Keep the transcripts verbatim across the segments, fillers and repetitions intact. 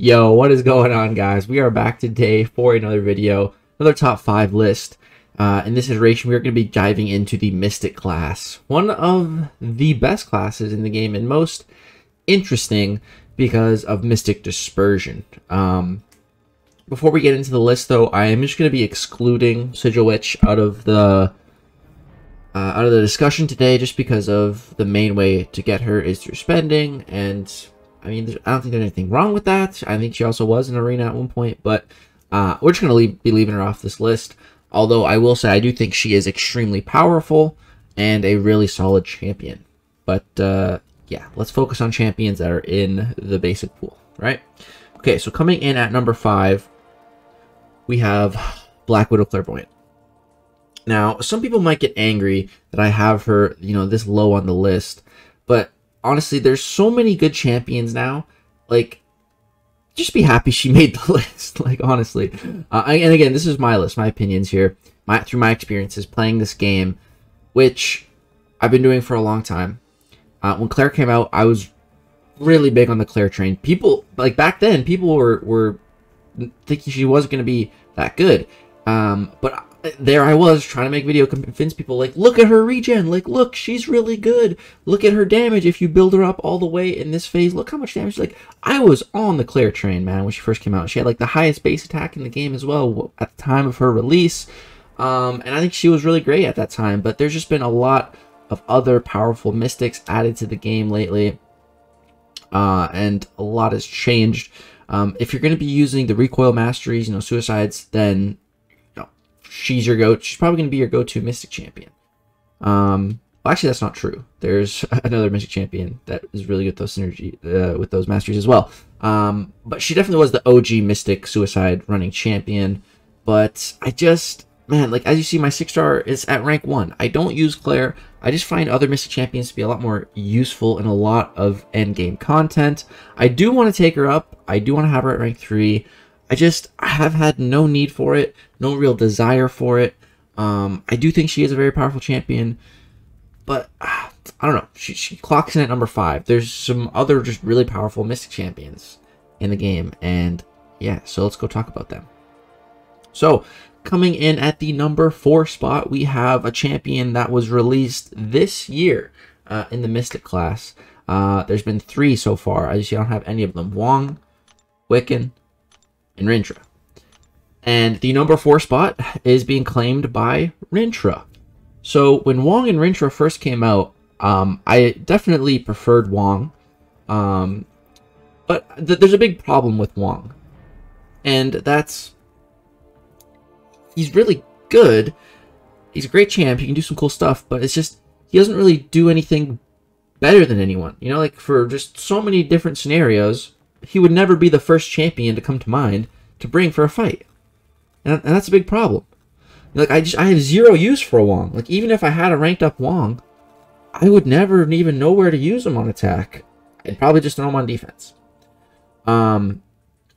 Yo, what is going on, guys? We are back today for another video, another top five list. Uh, in this iteration, we are going to be diving into the Mystic class, one of the best classes in the game and most interesting because of Mystic dispersion. Um, before we get into the list, though, I am just going to be excluding Sigil Witch out of the uh, out of the discussion today, just because of the main way to get her is through spending and. I mean, I don't think there's anything wrong with that. I think she also was in Arena at one point, but uh, we're just going to leave, be leaving her off this list. Although I will say I do think she is extremely powerful and a really solid champion. But uh, yeah, let's focus on champions that are in the basic pool, right? Okay, so coming in at number five, we have Black Widow Clairvoyant. Now, some people might get angry that I have her, you know, this low on the list, but honestly, there's so many good champions now. Like, just be happy she made the list. Like, honestly. Uh, I, and again, this is my list, my opinions here, my through my experiences playing this game, which I've been doing for a long time. Uh, when Claire came out, I was really big on the Claire train. People, like, back then, people were, were thinking she wasn't going to be that good. Um, but there I was trying to make video convince people, like, look at her regen, like, look, she's really good, look at her damage if you build her up all the way in this phase, look how much damage. Like, I was on the Claire train, man, when she first came out. She had like the highest base attack in the game as well at the time of her release, um and I think she was really great at that time. But there's just been a lot of other powerful mystics added to the game lately, uh and a lot has changed. Um if you're going to be using the recoil masteries, you know, suicides, then she's your go. She's probably going to be your go-to Mystic champion. Um, well, actually, that's not true. There's another Mystic champion that is really good with those synergy uh, with those masteries as well. Um, but she definitely was the O G Mystic suicide running champion. But I just, man, like, as you see, my six star is at rank one. I don't use Claire. I just find other Mystic champions to be a lot more useful in a lot of end game content. I do want to take her up. I do want to have her at rank three. I just I have had no need for it, no real desire for it. Um, I do think she is a very powerful champion, but uh, I don't know. She, she clocks in at number five. There's some other just really powerful Mystic champions in the game, and yeah, so let's go talk about them. So coming in at the number four spot, we have a champion that was released this year uh, in the Mystic class. Uh, there's been three so far. I just don't have any of them. Wong, Wiccan, and Rintrah. And the number four spot is being claimed by Rintrah. So when Wong and Rintrah first came out, um, I definitely preferred Wong. Um, but th there's a big problem with Wong. And that's... he's really good. He's a great champ. He can do some cool stuff. But it's just, he doesn't really do anything better than anyone. You know, like, for just so many different scenarios, he would never be the first champion to come to mind to bring for a fight. And, and that's a big problem. Like, I just, I have zero use for Wong. Like, even if I had a ranked up Wong, I would never even know where to use him on attack. I'd probably just throw him on defense. Um,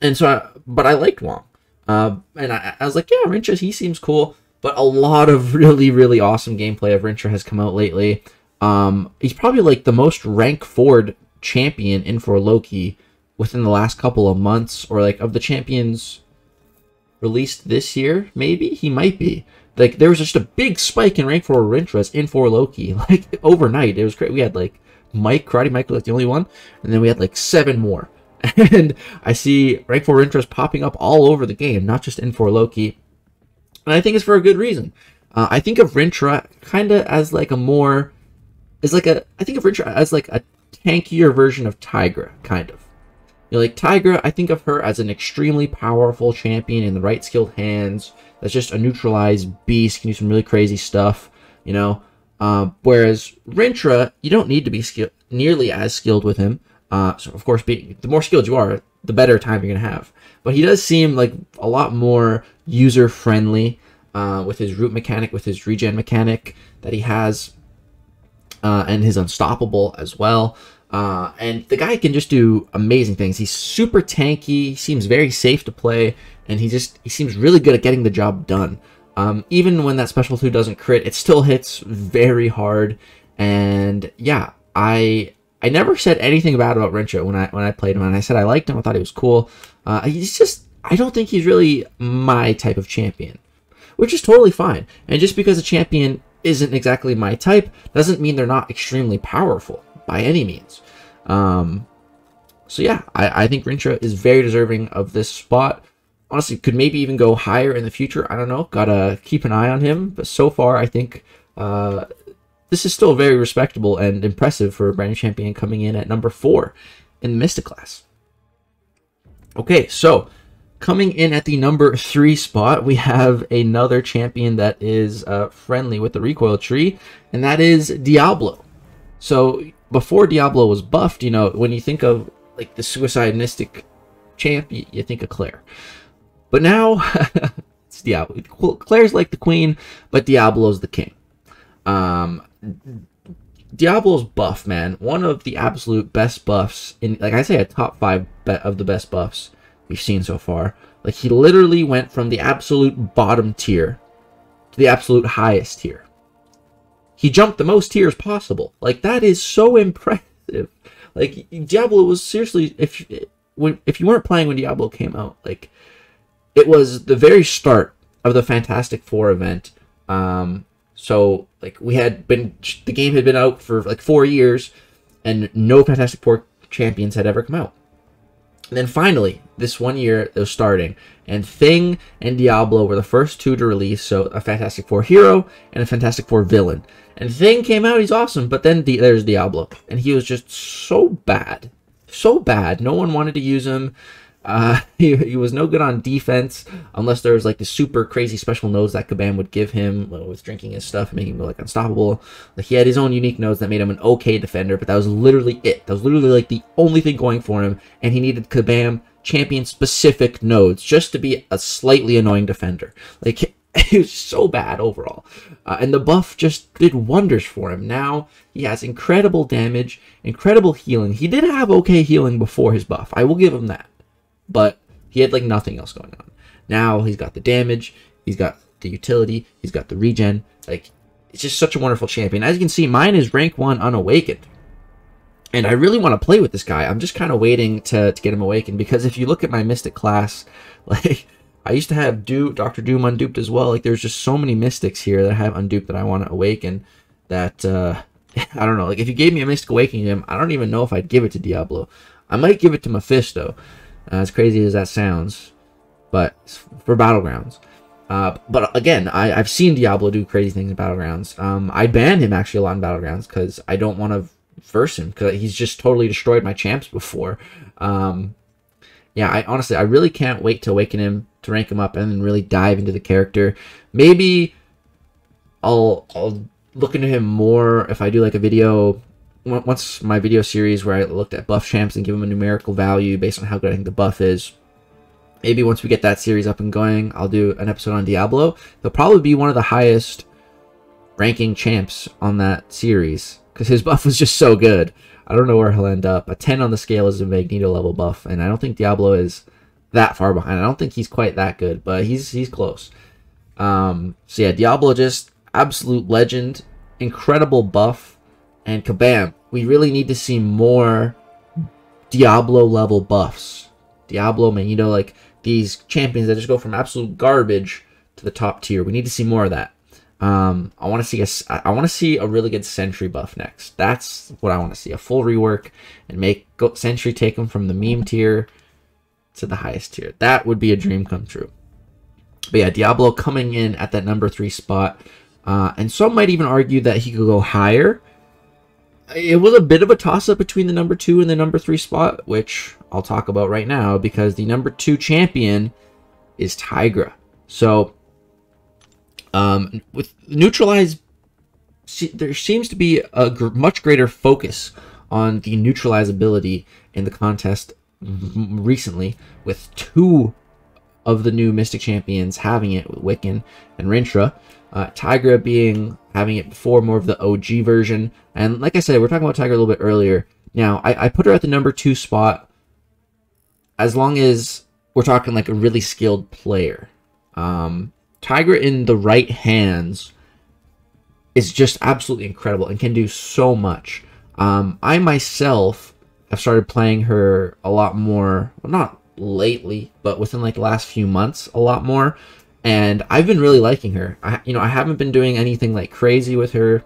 and so, I, but I liked Wong. Uh, and I, I was like, yeah, Rintrah, he seems cool. But a lot of really, really awesome gameplay of Rintrah has come out lately. Um, he's probably like the most rank forward champion in for Loki within the last couple of months, or like of the champions released this year, maybe he might be. Like, there was just a big spike in rank four Rintrah in for Loki, like overnight. It was great. We had like Mike, Karate Mike was like the only one, and then we had like seven more. And I see rank four Rintrah popping up all over the game, not just in for Loki. And I think it's for a good reason. Uh, I think of Rintrah kind of as like a more, is like a, I think of Rintrah as like a tankier version of Tigra, kind of. You know, like Tigra, I think of her as an extremely powerful champion in the right skilled hands. That's just a neutralized beast, can do some really crazy stuff, you know. Uh, whereas Rintrah, you don't need to be skill nearly as skilled with him. Uh, so of course, be the more skilled you are, the better time you're gonna have. But he does seem like a lot more user friendly uh, with his root mechanic, with his regen mechanic that he has, uh, and his unstoppable as well. Uh, and the guy can just do amazing things. He's super tanky, he seems very safe to play, and he just he seems really good at getting the job done. Um, even when that special two doesn't crit, it still hits very hard. And yeah, I I never said anything bad about Rintrah when I when I played him, and I said I liked him. I thought he was cool. Uh, he's just, I don't think he's really my type of champion, which is totally fine. And just because a champion isn't exactly my type doesn't mean they're not extremely powerful by any means. Um, so yeah, I, I think Rintrah is very deserving of this spot. Honestly, could maybe even go higher in the future. I don't know. Gotta keep an eye on him. But so far, I think uh, this is still very respectable and impressive for a brand new champion coming in at number four in the Mystic class. Okay, so coming in at the number three spot, we have another champion that is uh, friendly with the recoil tree, and that is Diablo. So before Diablo was buffed, you know, when you think of like the Suicide Mystic champ, you, you think of Claire. But now, it's Diablo. Claire's like the queen, but Diablo's the king. Um, Diablo's buff, man. One of the absolute best buffs. In, like I say, a top five of the best buffs we've seen so far. Like, he literally went from the absolute bottom tier to the absolute highest tier. He jumped the most tiers possible. Like, that is so impressive. Like, Diablo was seriously... If, when, if you weren't playing when Diablo came out, like... It was the very start of the Fantastic Four event. Um, so, like, we had been... The game had been out for, like, four years, and no Fantastic Four champions had ever come out. And then, finally, this one year, it was starting. And Thing and Diablo were the first two to release, so a Fantastic Four hero and a Fantastic Four villain. And Thing came out, he's awesome, but then Di- there's Diablo. And he was just so bad. So bad. No one wanted to use him. Uh, he, he was no good on defense unless there was like the super crazy special nose that Kabam would give him with drinking his stuff and making him like unstoppable. Like, he had his own unique nose that made him an okay defender, but that was literally it. That was literally like the only thing going for him, and he needed Kabam champion specific nodes just to be a slightly annoying defender. Like, he was so bad overall, uh, and the buff just did wonders for him. Now he has incredible damage, incredible healing. He did have okay healing before his buff, I will give him that. But he had, like, nothing else going on. Now he's got the damage. He's got the utility. He's got the regen. Like, it's just such a wonderful champion. As you can see, mine is rank one unawakened. And I really want to play with this guy. I'm just kind of waiting to, to get him awakened. Because if you look at my Mystic class, like, I used to have Do- Doctor Doom unduped as well. Like, there's just so many Mystics here that I have unduped that I want to awaken that, uh, I don't know. Like, if you gave me a Mystic Awakening him, I don't even know if I'd give it to Diablo. I might give it to Mephisto. Uh, as crazy as that sounds, but for Battlegrounds. Uh, but again, I, I've seen Diablo do crazy things in Battlegrounds. Um, I ban him actually a lot in Battlegrounds because I don't want to verse him because he's just totally destroyed my champs before. Um, yeah, I honestly, I really can't wait to awaken him, to rank him up, and then really dive into the character. Maybe I'll, I'll look into him more if I do like a video... Once my video series where I looked at buff champs and give them a numerical value based on how good I think the buff is, maybe once we get that series up and going, I'll do an episode on Diablo. They'll probably be one of the highest ranking champs on that series because his buff was just so good. I don't know where he'll end up. A ten on the scale is a Magneto level buff, and I don't think Diablo is that far behind. I don't think he's quite that good, but he's he's close. Um, so yeah, Diablo just absolute legend, incredible buff. And Kabam, we really need to see more Diablo-level buffs. Diablo, man, you know, like, these champions that just go from absolute garbage to the top tier. We need to see more of that. Um, I want to see a, I want to see a really good Sentry buff next. That's what I want to see, a full rework and make go, Sentry take him from the meme tier to the highest tier. That would be a dream come true. But yeah, Diablo coming in at that number three spot. Uh, and some might even argue that he could go higher. It was a bit of a toss-up between the number two and the number three spot, which I'll talk about right now, because the number two champion is Tigra. So, um, with neutralize, there seems to be a gr much greater focus on the neutralizability in the contest recently, with two of the new Mystic champions having it, with Wiccan and Rintrah. Uh, Tigra being having it before, more of the O G version. And like I said, we we're talking about Tigra a little bit earlier. Now, I, I put her at the number two spot as long as we're talking like a really skilled player. Um, Tigra in the right hands is just absolutely incredible and can do so much. Um, I myself have started playing her a lot more, well, not lately, but within like the last few months a lot more, and I've been really liking her. I, you know, I haven't been doing anything like crazy with her,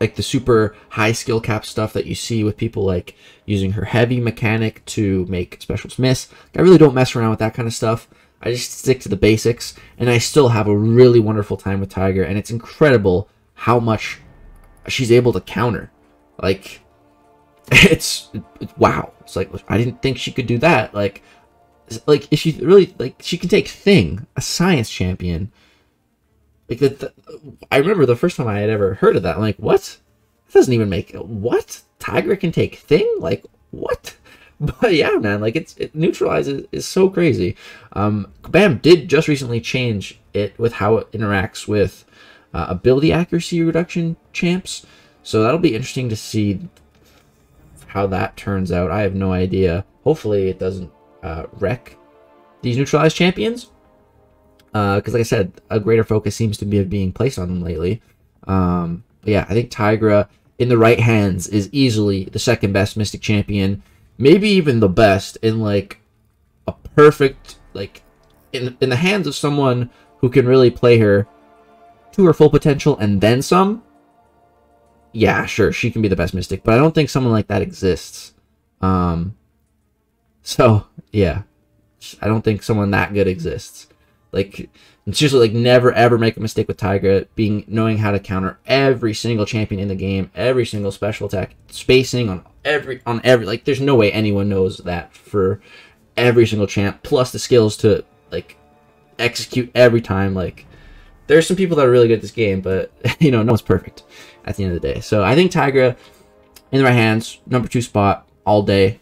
like the super high skill cap stuff that you see with people like using her heavy mechanic to make specials miss. I really don't mess around with that kind of stuff. I just stick to the basics, and I still have a really wonderful time with Tigra, and it's incredible how much she's able to counter. Like, it's, it's wow. It's like, I didn't think she could do that. Like, like is she really, like, she can take Thing, a science champion. Like, the, the, I remember the first time I had ever heard of that. I'm like, what? That doesn't even make, what? Tigra can take Thing? Like, what? But yeah, man, like, it's, it neutralizes is so crazy. Um, Kabam did just recently change it with how it interacts with uh, ability accuracy reduction champs. So that'll be interesting to see how that turns out. I have no idea. Hopefully it doesn't uh, wreck these neutralized champions. Because uh, like I said, a greater focus seems to be being placed on them lately. Um, but yeah, I think Tigra in the right hands is easily the second best Mystic champion. Maybe even the best in, like, a perfect, like, in, in the hands of someone who can really play her to her full potential and then some. Yeah, sure, she can be the best Mystic, but I don't think someone like that exists. Um, so, yeah, I don't think someone that good exists. Like, seriously, like, never, ever make a mistake with Tigra, being, knowing how to counter every single champion in the game, every single special attack, spacing on every, on every, like, there's no way anyone knows that for every single champ, plus the skills to, like, execute every time. Like, there's some people that are really good at this game, but, you know, no one's perfect at the end of the day. So I think Tigra, in the right hands, number two spot, all day.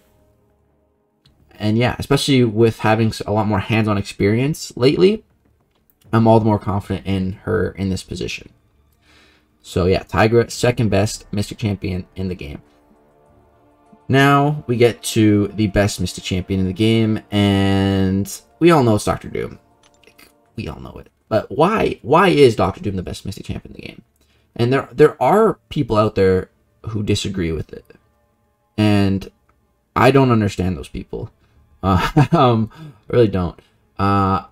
And yeah, especially with having a lot more hands-on experience lately, I'm all the more confident in her in this position. So yeah, Tigra, second best Mystic champion in the game. Now we get to the best Mystic champion in the game, and we all know it's Doctor Doom. Like, we all know it. But why why is Doctor Doom the best Mystic champion in the game? And there there are people out there who disagree with it. And I don't understand those people. Uh, um, I really don't. Uh,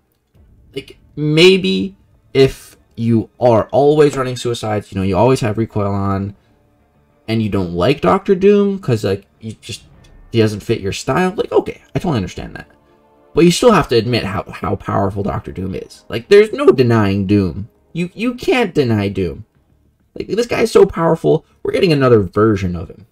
like, maybe if you are always running suicides, you know, you always have recoil on, and you don't like Doctor Doom because, like, you just, he doesn't fit your style. Like, okay, I totally understand that. But you still have to admit how, how powerful Doctor Doom is. Like, there's no denying Doom. You, you can't deny Doom. Like, this guy is so powerful, we're getting another version of him.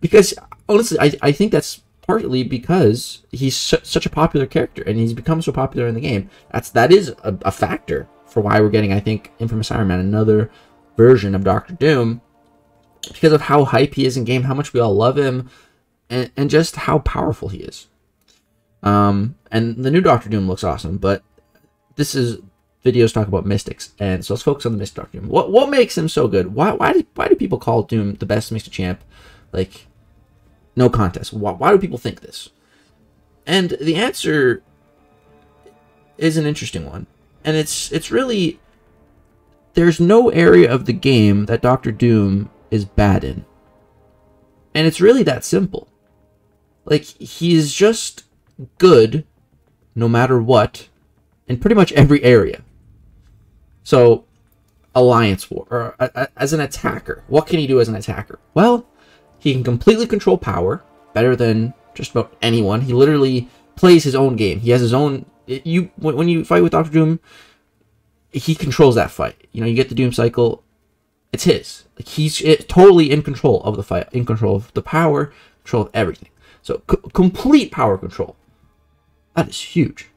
Because, honestly, I, I think that's partly because he's su such a popular character, and he's become so popular in the game. That's, that is a, a factor for why we're getting, I think, Infamous Iron Man, another version of Doctor Doom, because of how hype he is in game, how much we all love him, and, and just how powerful he is. Um, and the new Doctor Doom looks awesome, but this is videos talk about Mystics, and so let's focus on the Mystic Doctor Doom. What what makes him so good? Why why do, why do people call Doom the best Mystic champ? Like, no contest. Why, why do people think this? And the answer is an interesting one, and it's it's really, there's no area of the game that Doctor Doom is bad in. And it's really that simple. Like, he's just good no matter what in pretty much every area. So, Alliance War, or a, a, as an attacker. What can he do as an attacker? Well, he can completely control power better than just about anyone. He literally plays his own game. He has his own... It, you when, when you fight with Doctor Doom, he controls that fight. You know, you get the Doom cycle, it's his. Like, he's it, totally in control of the fight, in control of the power, control of everything. So c complete power control. That is huge.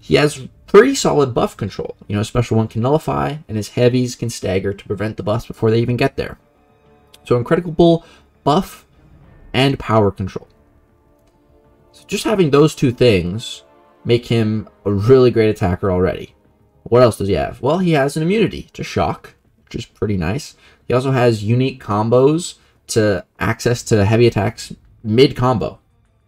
He has pretty solid buff control. You know, special one can nullify, and his heavies can stagger to prevent the buffs before they even get there. So incredible buff and power control. So just having those two things make him a really great attacker already. What else does he have? Well, he has an immunity to shock, which is pretty nice. He also has unique combos to access to heavy attacks mid-combo.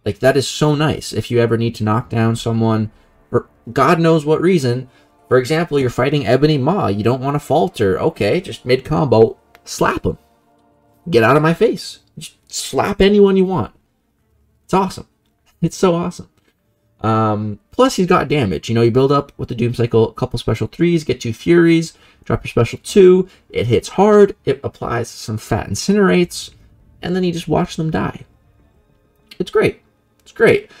Like, that is so nice if you ever need to knock down someone for God knows what reason. For example, you're fighting Ebony Maw. You don't want to falter. Okay, just mid-combo, slap them. Get out of my face. Just slap anyone you want. It's awesome. It's so awesome. Um, plus, he's got damage. You know, you build up with the Doom Cycle, a couple special threes, get two Furies, drop your special two, it hits hard, it applies some fat incinerates, and then you just watch them die. It's great. It's great.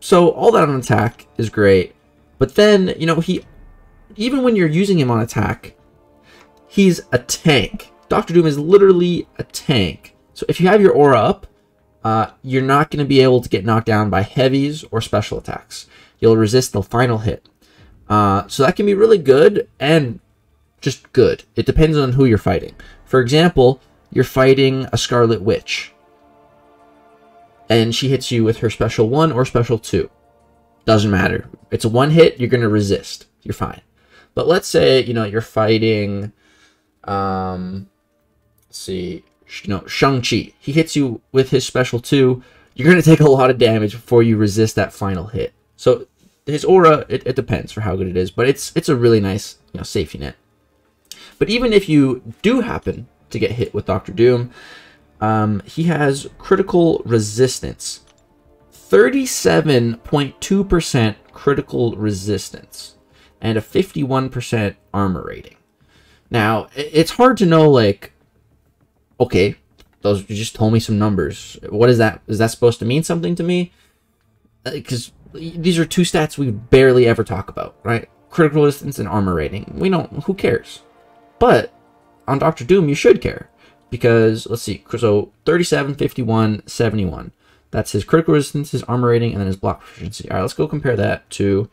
So, all that on attack is great, but then, you know, he, even when you're using him on attack, he's a tank. Doctor Doom is literally a tank. So, if you have your aura up, Uh, you're not going to be able to get knocked down by heavies or special attacks. You'll resist the final hit. Uh, so that can be really good and just good. It depends on who you're fighting. For example, you're fighting a Scarlet Witch. And she hits you with her special one or special two. Doesn't matter. It's a one hit, you're going to resist. You're fine. But let's say, you know, you're fighting, um, let's see... No, Shang-Chi. He hits you with his special two. You're going to take a lot of damage before you resist that final hit. So his aura, it, it depends for how good it is, but it's it's a really nice, you know, safety net. But even if you do happen to get hit with Doctor Doom, um, he has critical resistance, thirty-seven point two percent critical resistance, and a fifty-one percent armor rating. Now it's hard to know, like, okay, those, you just told me some numbers. What is that? Is that supposed to mean something to me? Because these are two stats we barely ever talk about, right? Critical resistance and armor rating. We don't, who cares? But on Doctor Doom, you should care. Because, let's see, so thirty-seven, fifty-one, seventy-one. That's his critical resistance, his armor rating, and then his block proficiency. All right, let's go compare that to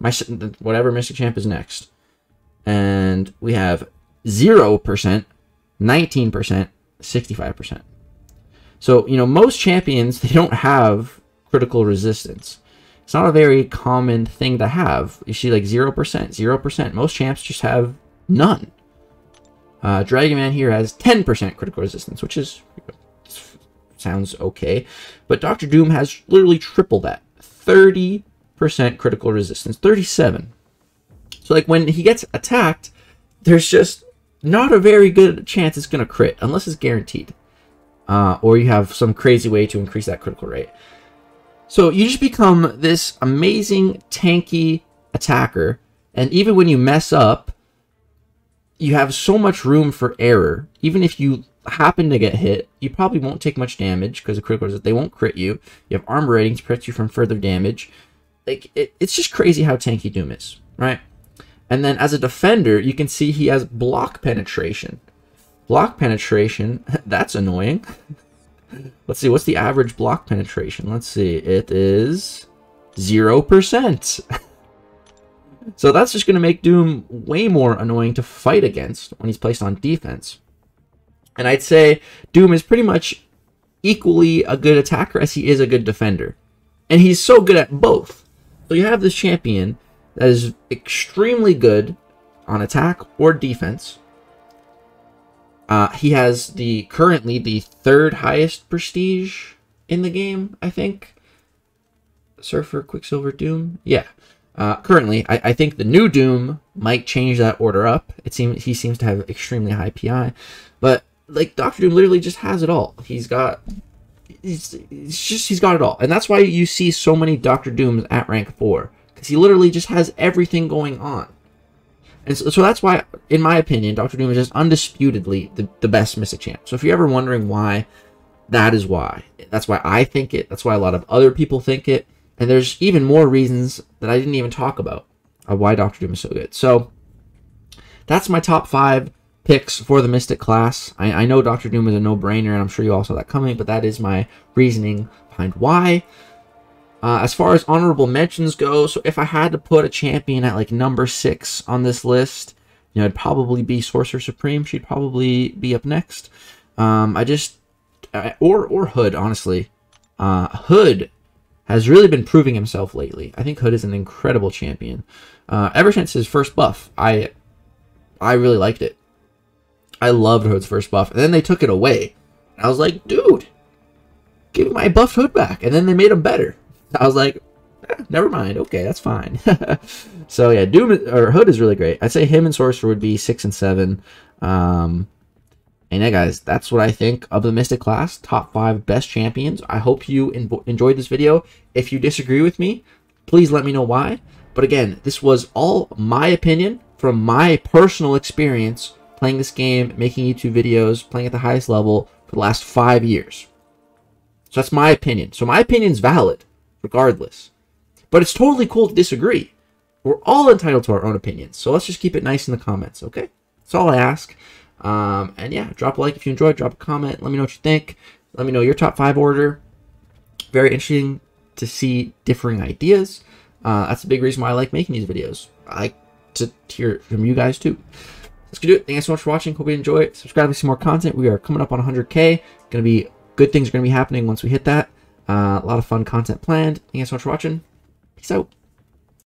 my whatever Mystic Champ is next. And we have zero percent. nineteen percent, sixty-five percent. So, you know, most champions, they don't have critical resistance. It's not a very common thing to have. You see, like, zero percent, zero percent. Most champs just have none. Uh, Dragon Man here has ten percent critical resistance, which is, you know, sounds okay. But Doctor Doom has literally triple that. thirty percent critical resistance, thirty-seven. So, like, when he gets attacked, there's just... not a very good chance it's going to crit, unless it's guaranteed. Uh, or you have some crazy way to increase that critical rate. So you just become this amazing, tanky attacker. And even when you mess up, you have so much room for error. Even if you happen to get hit, you probably won't take much damage because of critical resistance. They won't crit you. You have armor ratings to protect you from further damage. Like, it, it's just crazy how tanky Doom is, right? And then as a defender, you can see he has block penetration. Block penetration, that's annoying. Let's see, what's the average block penetration? Let's see, it is zero percent. So that's just going to make Doom way more annoying to fight against when he's placed on defense. And I'd say Doom is pretty much equally a good attacker as he is a good defender. And he's so good at both. So you have this champion that is extremely good on attack or defense. Uh, he has the currently the third highest prestige in the game, I think. Surfer, Quicksilver, Doom. Yeah. Uh, currently, I, I think the new Doom might change that order up. It seems he seems to have extremely high P I. But, like, Doctor Doom literally just has it all. He's got... He's, he's just, he's got it all. And that's why you see so many Doctor Dooms at rank four. He literally just has everything going on. And so, so that's why, in my opinion, Doctor Doom is just undisputedly the, the best Mystic Champ. So if you're ever wondering why, that is why. That's why I think it. That's why a lot of other people think it. And there's even more reasons that I didn't even talk about of why Doctor Doom is so good. So that's my top five picks for the Mystic class. I, I know Doctor Doom is a no-brainer, and I'm sure you all saw that coming, but that is my reasoning behind why. Uh, as far as honorable mentions go, so if I had to put a champion at, like, number six on this list, you know, it'd probably be Sorcerer Supreme. She'd probably be up next. Um, I just... I, or or Hood, honestly. Uh, Hood has really been proving himself lately. I think Hood is an incredible champion. Uh, ever since his first buff, I, I really liked it. I loved Hood's first buff. And then they took it away. And I was like, dude, give my buffed Hood back. And then they made him better. I was like, eh, never mind. Okay, that's fine. So yeah, Doom or Hood is really great. I'd say him and Sorcerer would be six and seven. Um, and yeah, guys, that's what I think of the Mystic class. Top five best champions. I hope you enjoyed this video. If you disagree with me, please let me know why. But again, this was all my opinion from my personal experience playing this game, making YouTube videos, playing at the highest level for the last five years. So that's my opinion. So my opinion's valid, regardless. But it's totally cool to disagree. We're all entitled to our own opinions. So let's just keep it nice in the comments, okay? That's all I ask. Um, and yeah, drop a like if you enjoyed. Drop a comment. Let me know what you think. Let me know your top five order. Very interesting to see differing ideas. Uh, that's a big reason why I like making these videos. I like to hear from you guys too. That's gonna do it. Thank you so much for watching. Hope you enjoy it. Subscribe to see more content. We are coming up on one hundred K. Gonna be good things are gonna be happening once we hit that. Uh, a lot of fun content planned. Thank you guys so much for watching. Peace out.